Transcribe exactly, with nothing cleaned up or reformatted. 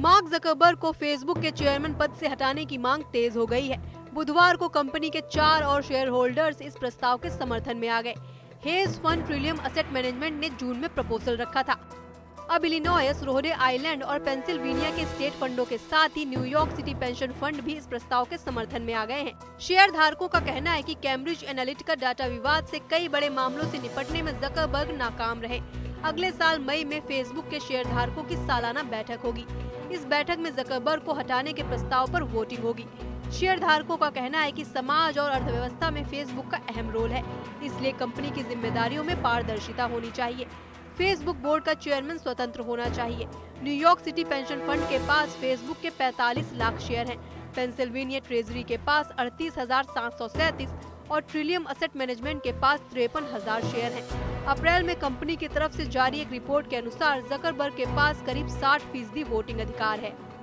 Mark Zuckerberg को Facebook के chairman पद से हटाने की मांग तेज हो गई है। बुधवार को कंपनी के चार और शेयर होल्डर्स इस प्रस्ताव के समर्थन में आ गए। Hedge fund Trillium asset management ने जून में प्रपोजल रखा था। अब इलिनॉयस, रोहडे आइलैंड और पेंसिल्वेनिया के स्टेट फंडों के साथ ही न्यूयॉर्क सिटी पेंशन फंड भी इस प्रस्ताव के समर्थन में आ गए हैं। शेयर धारकों का कहना है कि कैम्ब्रिज एनालिटिका डाटा विवाद से कई बड़े मामलों से निपटने में ज़करबर्ग नाकाम रहे। अगले साल मई में फेसबुक के शेयर धारकों की सालाना बैठक होगी। इस बैठक में ज़करबर्ग को हटाने के प्रस्ताव पर वोटिंग होगी। शेयर धारकों का कहना है कि समाज और अर्थव्यवस्था में फेसबुक का अहम रोल है, इसलिए कंपनी की जिम्मेदारियों में पारदर्शिता होनी चाहिए। फेसबुक बोर्ड का चेयरमैन स्वतंत्र होना चाहिए। न्यूयॉर्क सिटी पेंशन फंड के पास फेसबुक के पैंतालीस लाख शेयर हैं। पेंसिल्वेनिया ट्रेजरी के पास अड़तीस हजार सात सौ सैंतीस और ट्रिलियम एसेट मैनेजमेंट के पास तिरपन हजार शेयर हैं। अप्रैल में कंपनी की तरफ से जारी एक रिपोर्ट के अनुसार ज़करबर्ग के पास करीब साठ फीसदी वोटिंग अधिकार है।